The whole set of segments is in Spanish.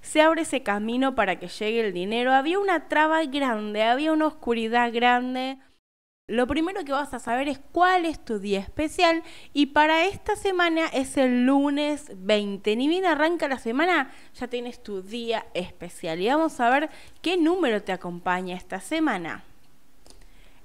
se abre ese camino para que llegue el dinero. Había una traba grande, había una oscuridad grande. Lo primero que vas a saber es cuál es tu día especial, y para esta semana es el lunes 20. Ni bien arranca la semana, ya tienes tu día especial. Y vamos a ver qué número te acompaña esta semana.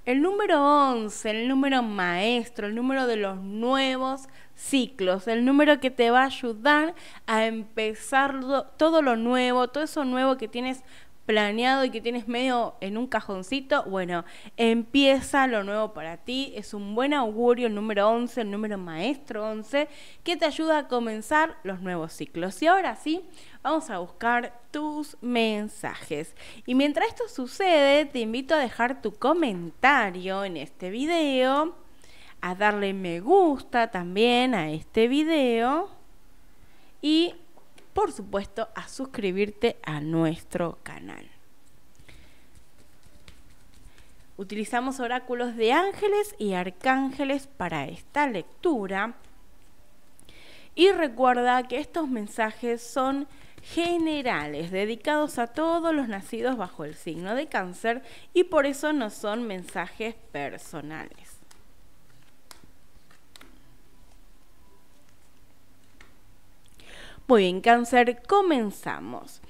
El número 11, el número maestro, el número de los nuevos ciclos, el número que te va a ayudar a empezar todo lo nuevo, todo eso nuevo que tienes planeado y que tienes medio en un cajoncito. Bueno, empieza lo nuevo para ti, es un buen augurio el número 11, el número maestro 11, que te ayuda a comenzar los nuevos ciclos. Y ahora sí, vamos a buscar tus mensajes. Y mientras esto sucede, te invito a dejar tu comentario en este video, a darle me gusta también a este video y, por supuesto, a suscribirte a nuestro canal. Utilizamos oráculos de ángeles y arcángeles para esta lectura. Y recuerda que estos mensajes son generales, dedicados a todos los nacidos bajo el signo de Cáncer, y por eso no son mensajes personales. Muy bien, Cáncer, comenzamos.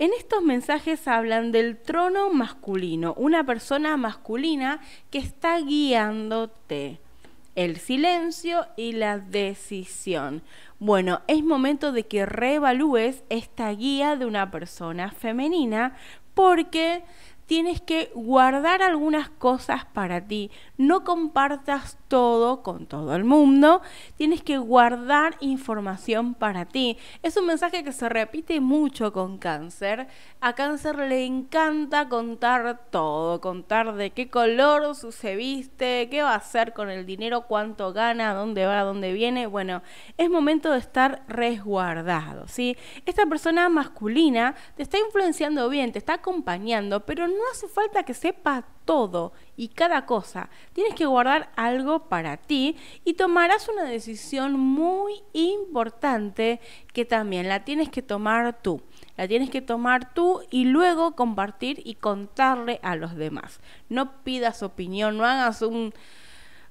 En estos mensajes hablan del trono masculino, una persona masculina que está guiándote, el silencio y la decisión. Bueno, es momento de que reevalúes esta guía de una persona femenina, porque tienes que guardar algunas cosas para ti. No compartas todo con todo el mundo. Tienes que guardar información para ti. Es un mensaje que se repite mucho con Cáncer. A Cáncer le encanta contar todo. Contar de qué color se viste, qué va a hacer con el dinero, cuánto gana, dónde va, dónde viene. Bueno, es momento de estar resguardado, ¿sí? Esta persona masculina te está influenciando bien, te está acompañando, pero no hace falta que sepa todo y cada cosa. Tienes que guardar algo para ti y tomarás una decisión muy importante que también la tienes que tomar tú. La tienes que tomar tú y luego compartir y contarle a los demás. No pidas opinión, no hagas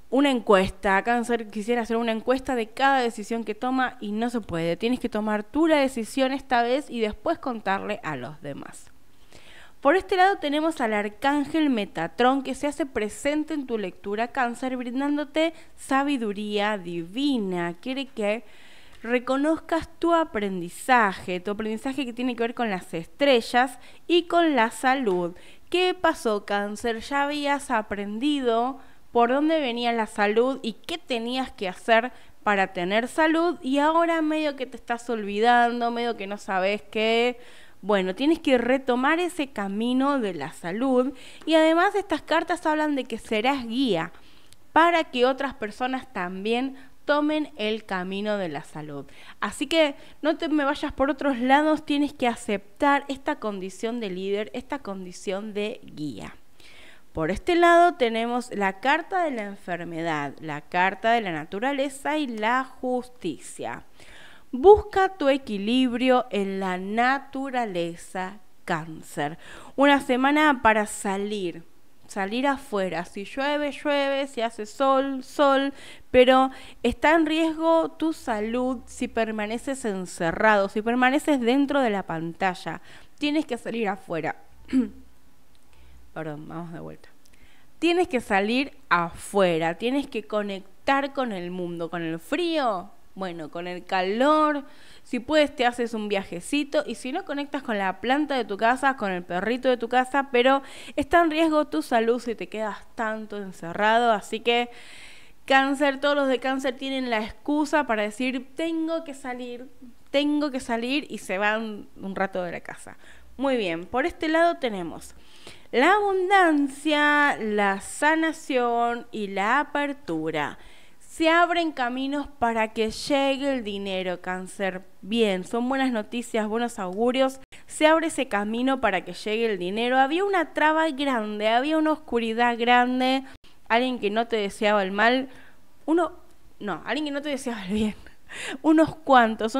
una encuesta. Cáncer quisiera hacer una encuesta de cada decisión que toma y no se puede. Tienes que tomar tú la decisión esta vez y después contarle a los demás. Por este lado tenemos al arcángel Metatrón, que se hace presente en tu lectura, Cáncer, brindándote sabiduría divina. Quiere que reconozcas tu aprendizaje que tiene que ver con las estrellas y con la salud. ¿Qué pasó, Cáncer? Ya habías aprendido por dónde venía la salud y qué tenías que hacer para tener salud, y ahora medio que te estás olvidando, medio que no sabes qué. Bueno, tienes que retomar ese camino de la salud, y además estas cartas hablan de que serás guía para que otras personas también tomen el camino de la salud. Así que no te me vayas por otros lados, tienes que aceptar esta condición de líder, esta condición de guía. Por este lado tenemos la carta de la enfermedad, la carta de la naturaleza y la justicia. Busca tu equilibrio en la naturaleza, Cáncer. Una semana para salir afuera. Si llueve, llueve, si hace sol, sol, pero está en riesgo tu salud si permaneces encerrado, si permaneces dentro de la pantalla. Tienes que salir afuera. Perdón, vamos de vuelta. Tienes que salir afuera, tienes que conectar con el mundo, con el frío. Bueno, con el calor, si puedes te haces un viajecito, y si no, conectas con la planta de tu casa, con el perrito de tu casa, pero está en riesgo tu salud si te quedas tanto encerrado. Así que, Cáncer, todos los de Cáncer tienen la excusa para decir, tengo que salir, y se van un rato de la casa. Muy bien, por este lado tenemos la abundancia, la sanación y la apertura. Se abren caminos para que llegue el dinero, Cáncer. Bien, son buenas noticias, buenos augurios. Se abre ese camino para que llegue el dinero. Había una traba grande, había una oscuridad grande. Alguien que no te deseaba el mal. Alguien que no te deseaba el bien. unos cuantos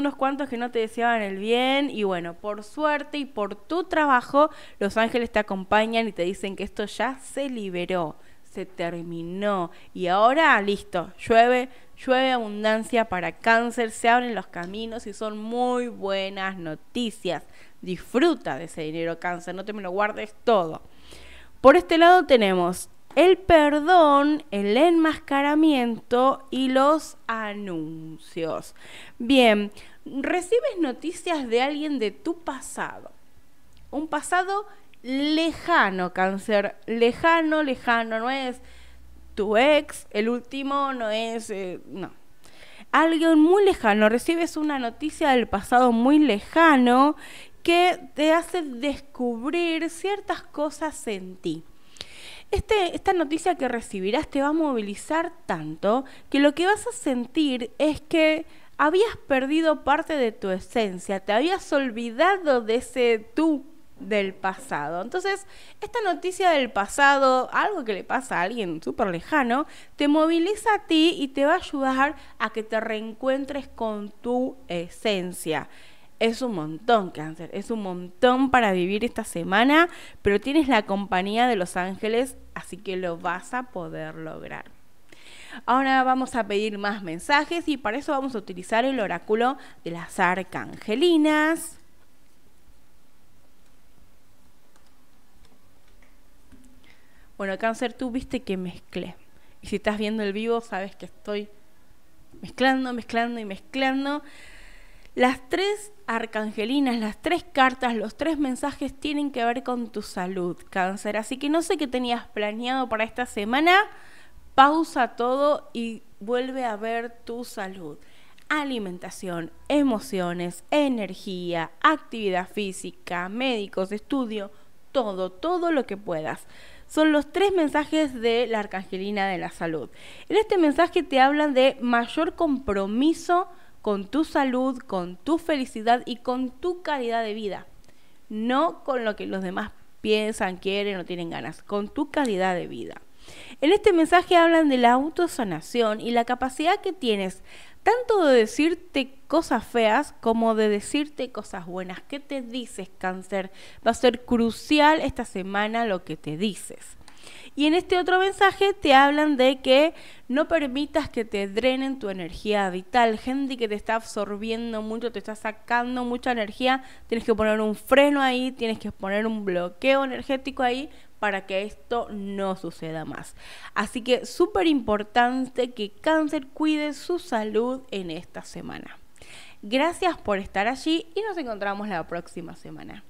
que no te deseaban el bien, y bueno, por suerte y por tu trabajo, los ángeles te acompañan y te dicen que esto ya se liberó, se terminó, y ahora listo, llueve abundancia para Cáncer, se abren los caminos y son muy buenas noticias. Disfruta de ese dinero, Cáncer, no te me lo guardes todo. Por este lado tenemos el perdón, el enmascaramiento y los anuncios. Bien, recibes noticias de alguien de tu pasado. Un pasado lejano, Cáncer. Lejano, lejano. No es tu ex, el último, no es... no. Alguien muy lejano. Recibes una noticia del pasado muy lejano que te hace descubrir ciertas cosas en ti. Esta noticia que recibirás te va a movilizar tanto que lo que vas a sentir es que habías perdido parte de tu esencia, te habías olvidado de ese tú del pasado. Entonces, esta noticia del pasado, algo que le pasa a alguien súper lejano, te moviliza a ti y te va a ayudar a que te reencuentres con tu esencia. Es un montón, Cáncer, es un montón para vivir esta semana, pero tienes la compañía de los ángeles, así que lo vas a poder lograr. Ahora vamos a pedir más mensajes y para eso vamos a utilizar el oráculo de las arcangelinas. Bueno, Cáncer, tú viste que mezclé. Y si estás viendo el vivo, sabes que estoy mezclando. Las tres arcangelinas, las tres cartas, los tres mensajes tienen que ver con tu salud, Cáncer. Así que no sé qué tenías planeado para esta semana. Pausa todo y vuelve a ver tu salud. Alimentación, emociones, energía, actividad física, médicos, estudio, todo lo que puedas. Son los tres mensajes de la arcangelina de la salud. En este mensaje te hablan de mayor compromiso con tu salud, con tu felicidad y con tu calidad de vida. No con lo que los demás piensan, quieren o tienen ganas, con tu calidad de vida. En este mensaje hablan de la autosanación y la capacidad que tienes tanto de decirte cosas feas como de decirte cosas buenas. ¿Qué te dices, Cáncer? Va a ser crucial esta semana lo que te dices. Y en este otro mensaje te hablan de que no permitas que te drenen tu energía vital. Gente que te está absorbiendo mucho, te está sacando mucha energía. Tienes que poner un freno ahí, tienes que poner un bloqueo energético ahí para que esto no suceda más. Así que súper importante que Cáncer cuide su salud en esta semana. Gracias por estar allí y nos encontramos la próxima semana.